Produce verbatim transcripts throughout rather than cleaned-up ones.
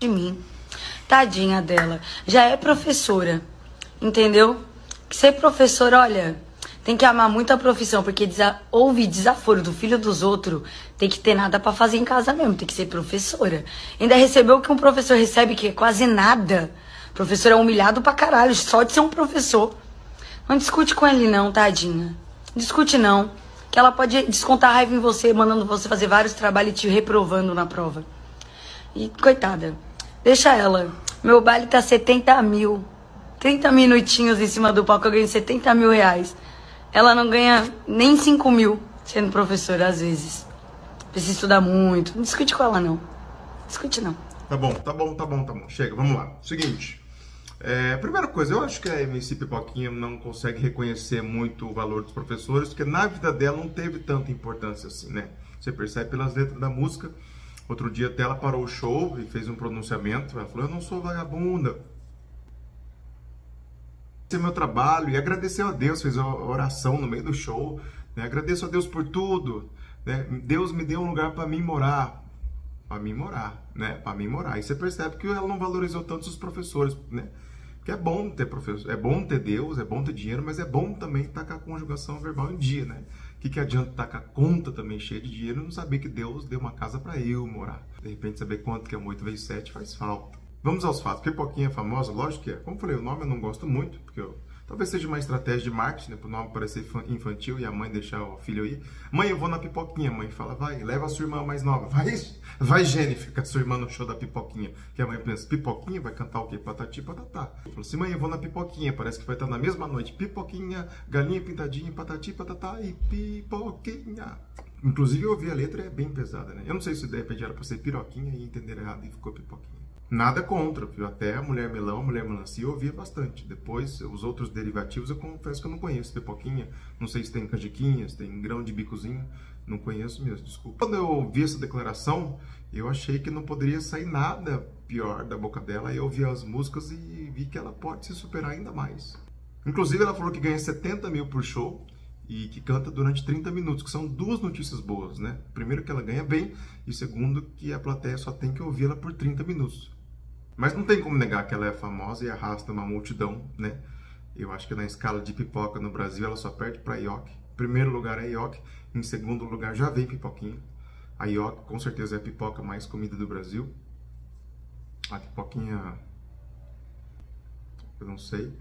de mim. Tadinha dela. Já é professora, entendeu? Que ser professor, olha, tem que amar muito a profissão, porque desa ouvir desaforo do filho dos outros, tem que ter nada pra fazer em casa mesmo, tem que ser professora. Ainda recebeu o que um professor recebe, que é quase nada. O professor é humilhado pra caralho, só de ser um professor. Não discute com ele não, tadinha. Discute não, que ela pode descontar a raiva em você, mandando você fazer vários trabalhos e te reprovando na prova. E, coitada, deixa ela. Meu baile tá setenta mil. trinta minutinhos em cima do palco, eu ganho setenta mil reais. Ela não ganha nem cinco mil sendo professora, às vezes. Precisa estudar muito. Não discute com ela, não. Discute, não. Tá bom, tá bom, tá bom, tá bom. Chega, vamos lá. Seguinte. É, primeira coisa, eu acho que a M C Pipokinha não consegue reconhecer muito o valor dos professores, porque na vida dela não teve tanta importância assim, né? Você percebe pelas letras da música. Outro dia até ela parou o show e fez um pronunciamento. Ela falou, eu não sou vagabunda. Meu trabalho, e agradeceu a Deus, fez uma oração no meio do show, né? Agradeço a Deus por tudo, né? Deus me deu um lugar para mim morar, para mim morar, né? Para mim morar. E você percebe que ela não valorizou tanto os professores, né? Porque é bom ter professor, é bom ter Deus, é bom ter dinheiro, mas é bom também estar com a conjugação verbal em dia, né? O que, que adianta estar com a conta também cheia de dinheiro e não saber que Deus deu uma casa para eu morar? De repente saber quanto que é oito vezes sete faz falta. Vamos aos fatos. Pipoquinha é famosa, lógico que é. Como falei, o nome eu não gosto muito, porque eu... talvez seja uma estratégia de marketing, né, para o nome parecer infantil e a mãe deixar o filho aí. Mãe, eu vou na Pipoquinha. A mãe fala, vai, leva a sua irmã mais nova. Vai, vai Jennifer, com a sua irmã no show da Pipoquinha. Que a mãe pensa, Pipoquinha vai cantar o quê? Patati Patatá. Eu falo assim, mãe, eu vou na Pipoquinha. Parece que vai estar na mesma noite. Pipoquinha, Galinha Pintadinha, Patati Patatá e Pipoquinha. Inclusive eu ouvi a letra, é bem pesada, né? Eu não sei se de repente era para ser piroquinha e entender errado e ficou Pipoquinha. Nada contra, viu? Até a Mulher Melão, a Mulher Melancia eu ouvia bastante. Depois, os outros derivativos eu confesso que eu não conheço. Pipoquinha, não sei se tem canjiquinha, se tem grão de bicozinho, não conheço mesmo, desculpa. Quando eu ouvi essa declaração, eu achei que não poderia sair nada pior da boca dela. Eu ouvi as músicas e vi que ela pode se superar ainda mais. Inclusive, ela falou que ganha setenta mil por show e que canta durante trinta minutos, que são duas notícias boas, né? Primeiro, que ela ganha bem, e segundo, que a plateia só tem que ouvi-la por trinta minutos. Mas não tem como negar que ela é famosa e arrasta uma multidão, né? Eu acho que na escala de pipoca no Brasil ela só perde para Ioki. Em primeiro lugar é Ioki, em segundo lugar já vem Pipoquinha. A Ioki com certeza é a pipoca mais comida do Brasil. A Pipoquinha... eu não sei.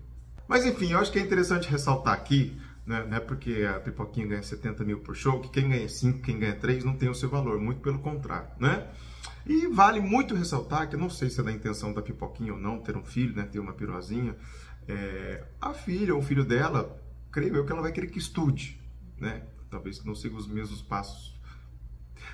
Mas enfim, eu acho que é interessante ressaltar aqui, né? Não é porque a Pipoquinha ganha setenta mil por show, que quem ganha cinco, quem ganha três não tem o seu valor. Muito pelo contrário, né? E vale muito ressaltar, que eu não sei se é da intenção da Pipoquinha ou não, ter um filho, né, ter uma piruazinha, é, a filha ou o filho dela, creio eu que ela vai querer que estude, né, talvez que não siga os mesmos passos,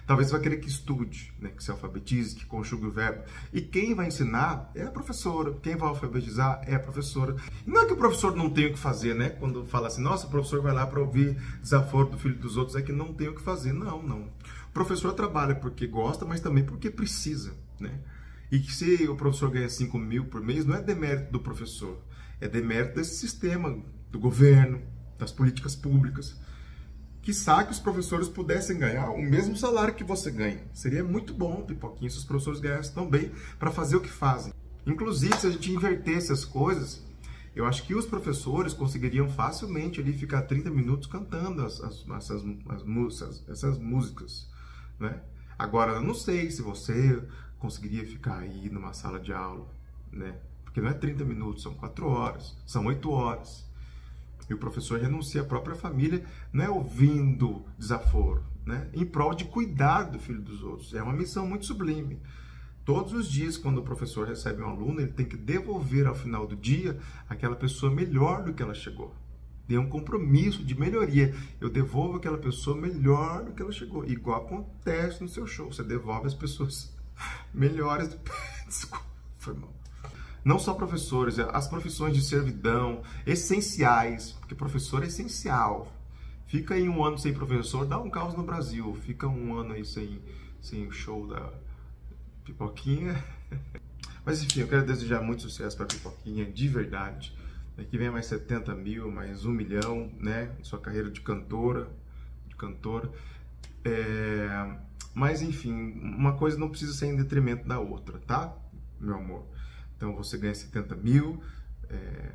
talvez vai querer que estude, né, que se alfabetize, que conjugue o verbo, e quem vai ensinar é a professora, quem vai alfabetizar é a professora. Não é que o professor não tenha o que fazer, né, quando fala assim, nossa, o professor vai lá para ouvir desaforo do filho dos outros, é que não tem o que fazer, não, não. O professor trabalha porque gosta, mas também porque precisa, né? E que se o professor ganha cinco mil por mês, não é demérito do professor, é demérito desse sistema, do governo, das políticas públicas. Quiçá que os professores pudessem ganhar o mesmo salário que você ganha. Seria muito bom, Pipoquinha, se os professores ganhassem tão bem para fazer o que fazem. Inclusive, se a gente invertesse as coisas, eu acho que os professores conseguiriam facilmente ali ficar trinta minutos cantando as, as, essas, as, as, essas músicas. Né? Agora, eu não sei se você conseguiria ficar aí numa sala de aula, né? Porque não é trinta minutos, são quatro horas, são oito horas. E o professor renuncia à própria família, não é ouvindo desaforo, né? Em prol de cuidar do filho dos outros. É uma missão muito sublime. Todos os dias, quando o professor recebe um aluno, ele tem que devolver ao final do dia aquela pessoa melhor do que ela chegou. Tem um compromisso de melhoria. Eu devolvo aquela pessoa melhor do que ela chegou. Igual acontece no seu show. Você devolve as pessoas melhores do... Desculpa, foi mal. Não só professores, as profissões de servidão, essenciais. Porque professor é essencial. Fica aí um ano sem professor, dá um caos no Brasil. Fica um ano aí sem, sem o show da Pipoquinha. Mas enfim, eu quero desejar muito sucesso para a Pipoquinha, de verdade. Daqui vem mais setenta mil, mais um milhão, né? Sua carreira de cantora, de cantora. É... Mas, enfim, uma coisa não precisa ser em detrimento da outra, tá? meu amor. Então você ganha setenta mil, é,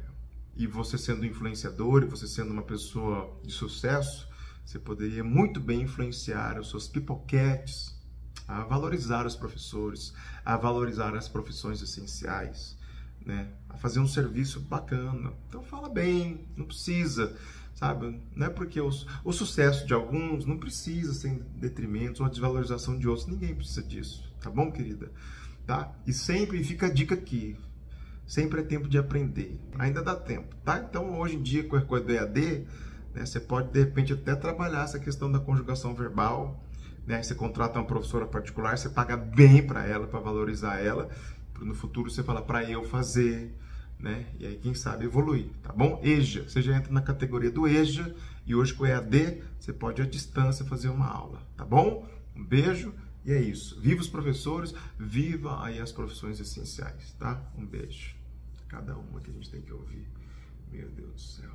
e você sendo influenciador, e você sendo uma pessoa de sucesso, você poderia muito bem influenciar os seus pipoquetes a valorizar os professores, a valorizar as profissões essenciais, né? A fazer um serviço bacana. Então fala bem, não precisa, sabe? Não é porque os, o sucesso de alguns não precisa ser em detrimento ou a desvalorização de outros. Ninguém precisa disso, tá bom, querida? Tá? E sempre fica a dica aqui, sempre é tempo de aprender, ainda dá tempo, tá? Então hoje em dia, com a coisa do E A D, né, você pode de repente até trabalhar essa questão da conjugação verbal, né? Você contrata uma professora particular, você paga bem para ela, para valorizar ela, no futuro você fala para eu fazer, né? E aí quem sabe evoluir, tá bom? E J A, você já entra na categoria do E J A e hoje com o E A D você pode à distância fazer uma aula, tá bom? Um beijo. E é isso. Viva os professores, viva aí as profissões essenciais, tá? Um beijo. Cada uma que a gente tem que ouvir. Meu Deus do céu.